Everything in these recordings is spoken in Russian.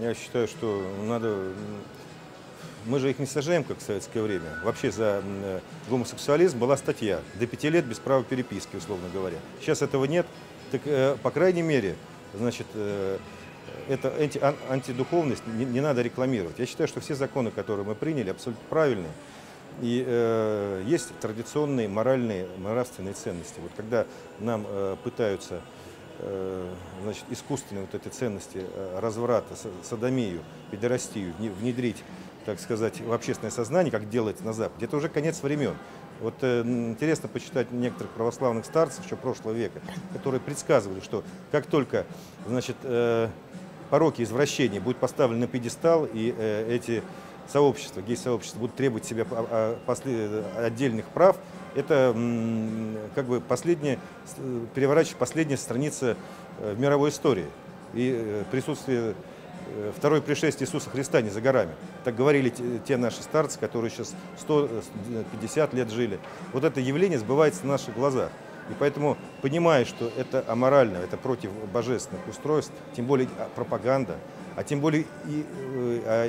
Я считаю, что надо... Мы же их не сажаем, как в советское время. Вообще за гомосексуализм была статья. До 5 лет без права переписки, условно говоря. Сейчас этого нет. Так, по крайней мере, значит, это антидуховность не надо рекламировать. Я считаю, что все законы, которые мы приняли, абсолютно правильные. И есть традиционные моральные, нравственные ценности. Вот когда нам пытаются значит, искусственные вот эти ценности разврата, содомию, педорастию внедрить, так сказать, в общественное сознание, как делается на Западе, это уже конец времен. Вот интересно почитать некоторых православных старцев еще прошлого века, которые предсказывали, что как только значит, пороки извращения будут поставлены на пьедестал, и эти сообщества, гей-сообщества будут требовать себе отдельных прав, это как бы последняя, переворачивает последняя страница в мировой истории. И присутствие второе пришествие Иисуса Христа не за горами. Так говорили те наши старцы, которые сейчас 150 лет жили. Вот это явление сбывается на наших глазах. И поэтому, понимая, что это аморально, это против божественных устройств, тем более пропаганда, а тем более,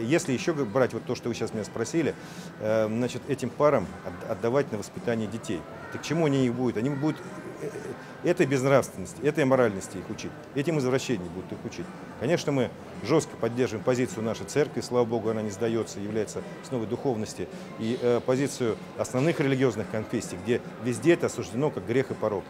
если еще брать вот то, что вы сейчас меня спросили, значит, этим парам отдавать на воспитание детей. Так чему они их будут? Они будут этой безнравственности, этой аморальности их учить, этим извращениям будут их учить. Конечно, мы жестко поддерживаем позицию нашей церкви, слава богу, она не сдается, является основой духовности, и позицию основных религиозных конфессий, где везде это осуждено как грех и порок.